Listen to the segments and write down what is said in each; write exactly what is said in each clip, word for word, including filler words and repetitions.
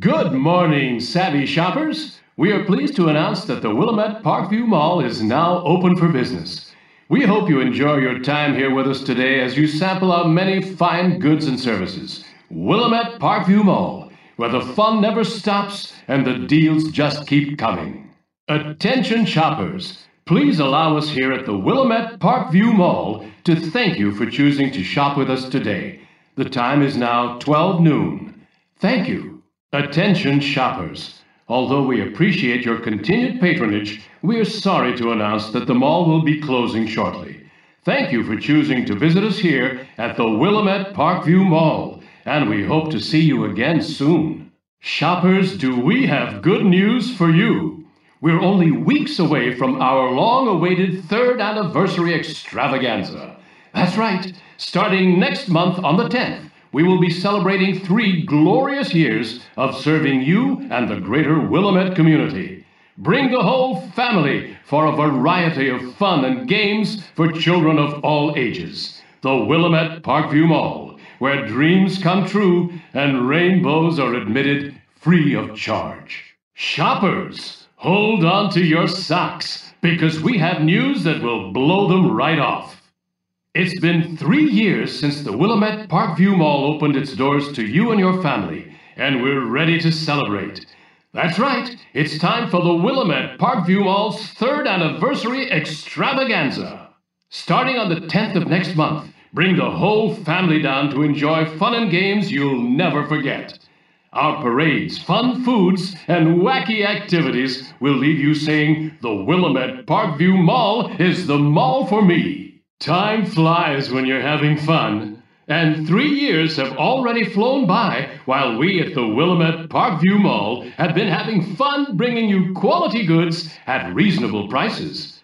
Good morning, savvy shoppers. We are pleased to announce that the Willamette Parkview Mall is now open for business. We hope you enjoy your time here with us today as you sample our many fine goods and services. Willamette Parkview Mall, where the fun never stops and the deals just keep coming. Attention shoppers, please allow us here at the Willamette Parkview Mall to thank you for choosing to shop with us today. The time is now twelve noon. Thank you. Attention shoppers, although we appreciate your continued patronage, we are sorry to announce that the mall will be closing shortly. Thank you for choosing to visit us here at the Willamette Parkview Mall, and we hope to see you again soon. Shoppers, do we have good news for you? We're only weeks away from our long-awaited third anniversary extravaganza. That's right. Starting next month on the tenth, we will be celebrating three glorious years of serving you and the greater Willamette community. Bring the whole family for a variety of fun and games for children of all ages. The Willamette Parkview Mall, where dreams come true and rainbows are admitted free of charge. Shoppers, hold on to your socks, because we have news that will blow them right off. It's been three years since the Willamette Parkview Mall opened its doors to you and your family, and we're ready to celebrate. That's right, it's time for the Willamette Parkview Mall's third anniversary extravaganza. Starting on the tenth of next month, bring the whole family down to enjoy fun and games you'll never forget. Our parades, fun foods, and wacky activities will leave you saying, "The Willamette Parkview Mall is the mall for me." Time flies when you're having fun, and three years have already flown by while we at the Willamette Parkview Mall have been having fun bringing you quality goods at reasonable prices.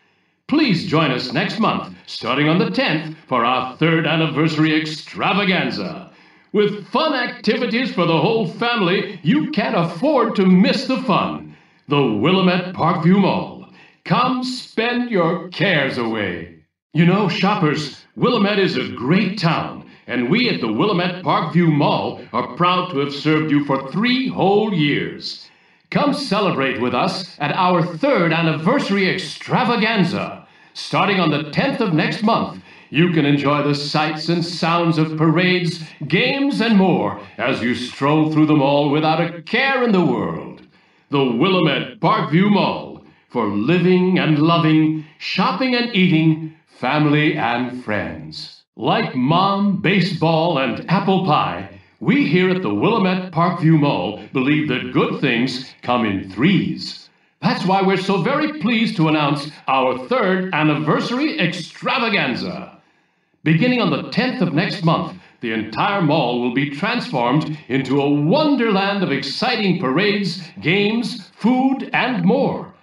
Please join us next month, starting on the tenth, for our third anniversary extravaganza. With fun activities for the whole family, you can't afford to miss the fun. The Willamette Parkview Mall. Come spend your cares away. You know, shoppers, Willamette is a great town, and we at the Willamette Parkview Mall are proud to have served you for three whole years. Come celebrate with us at our third anniversary extravaganza. Starting on the tenth of next month, you can enjoy the sights and sounds of parades, games, and more as you stroll through the mall without a care in the world. The Willamette Parkview Mall, for living and loving, shopping and eating, family and friends. Like mom, baseball, and apple pie, we here at the Willamette Parkview Mall believe that good things come in threes. That's why we're so very pleased to announce our third anniversary extravaganza. Beginning on the tenth of next month, the entire mall will be transformed into a wonderland of exciting parades, games, food, and more.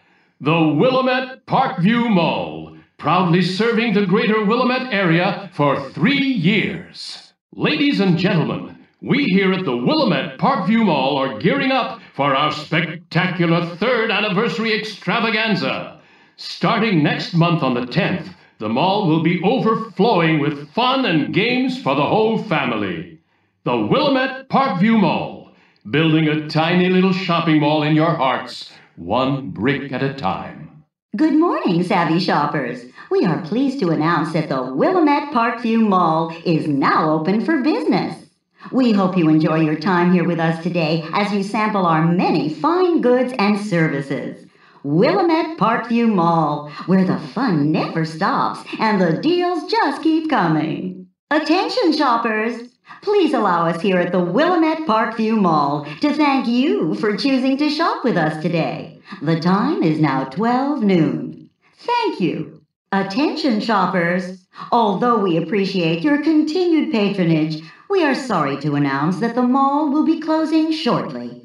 The Willamette Parkview Mall, proudly serving the greater Willamette area for three years. Ladies and gentlemen, we here at the Willamette Parkview Mall are gearing up for our spectacular third anniversary extravaganza. Starting next month on the tenth, the mall will be overflowing with fun and games for the whole family. The Willamette Parkview Mall, building a tiny little shopping mall in your hearts, one brick at a time. Good morning, savvy shoppers. We are pleased to announce that the Willamette Parkview Mall is now open for business. We hope you enjoy your time here with us today as you sample our many fine goods and services. Willamette Parkview Mall, where the fun never stops and the deals just keep coming. Attention, shoppers! Please allow us here at the Willamette Parkview Mall to thank you for choosing to shop with us today. The time is now twelve noon. Thank you. Attention shoppers, although we appreciate your continued patronage, we are sorry to announce that the mall will be closing shortly.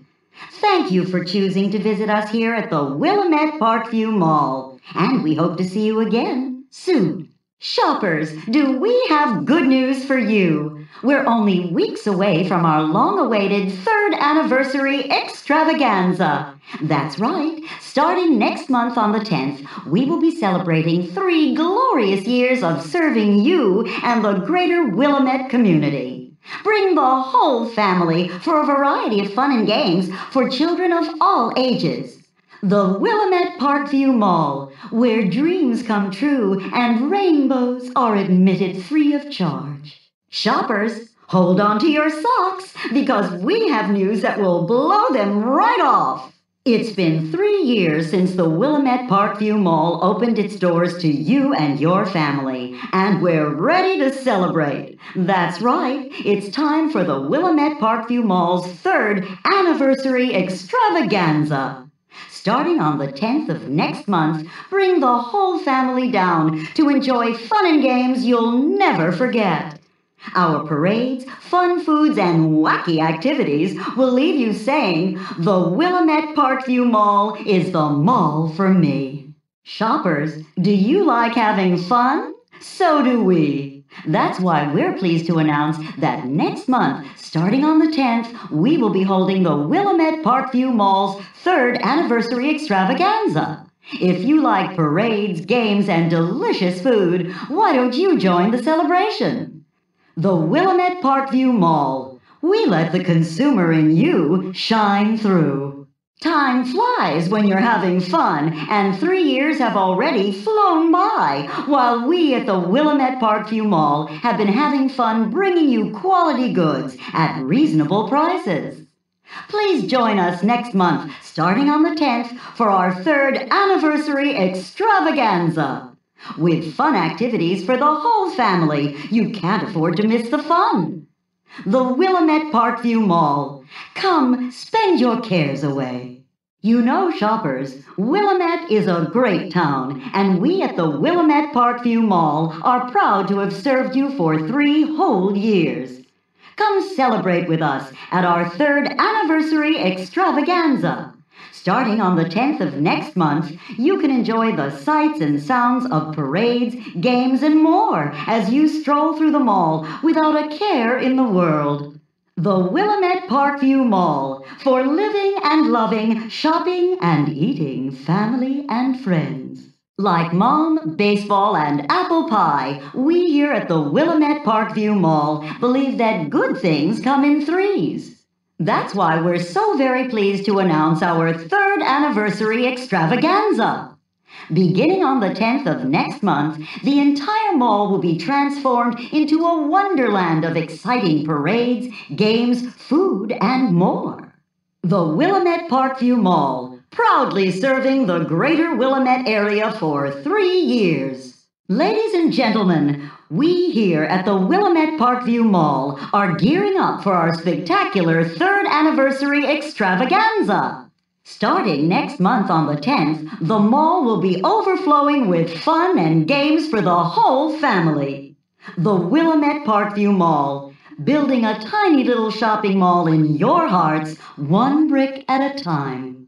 Thank you for choosing to visit us here at the Willamette Parkview Mall, and we hope to see you again soon. Shoppers, do we have good news for you? We're only weeks away from our long-awaited third anniversary extravaganza. That's right. Starting next month on the tenth, we will be celebrating three glorious years of serving you and the greater Willamette community. Bring the whole family for a variety of fun and games for children of all ages. The Willamette Parkview Mall, where dreams come true and rainbows are admitted free of charge. Shoppers, hold on to your socks because we have news that will blow them right off. It's been three years since the Willamette Parkview Mall opened its doors to you and your family, and we're ready to celebrate. That's right, it's time for the Willamette Parkview Mall's third anniversary extravaganza. Starting on the tenth of next month, bring the whole family down to enjoy fun and games you'll never forget. Our parades, fun foods, and wacky activities will leave you saying, "The Willamette Parkview Mall is the mall for me." Shoppers, do you like having fun? So do we. That's why we're pleased to announce that next month, starting on the tenth, we will be holding the Willamette Parkview Mall's third anniversary extravaganza. If you like parades, games, and delicious food, why don't you join the celebration? The Willamette Parkview Mall. We let the consumer in you shine through. Time flies when you're having fun, and three years have already flown by, while we at the Willamette Parkview Mall have been having fun bringing you quality goods at reasonable prices. Please join us next month, starting on the tenth, for our third anniversary extravaganza. With fun activities for the whole family, you can't afford to miss the fun. The Willamette Parkview Mall. Come, spend your cares away. You know, shoppers, Willamette is a great town, and we at the Willamette Parkview Mall are proud to have served you for three whole years. Come celebrate with us at our third anniversary extravaganza. Starting on the tenth of next month, you can enjoy the sights and sounds of parades, games, and more as you stroll through the mall without a care in the world. The Willamette Parkview Mall, for living and loving, shopping and eating, family and friends. Like mom, baseball, and apple pie, we here at the Willamette Parkview Mall believe that good things come in threes. That's why we're so very pleased to announce our third anniversary extravaganza. Beginning on the tenth of next month, the entire mall will be transformed into a wonderland of exciting parades, games, food, and more. The Willamette Parkview Mall, proudly serving the greater Willamette area for three years. Ladies and gentlemen, we here at the Willamette Parkview Mall are gearing up for our spectacular third anniversary extravaganza. Starting next month on the tenth, the mall will be overflowing with fun and games for the whole family. The Willamette Parkview Mall, building a tiny little shopping mall in your hearts, one brick at a time.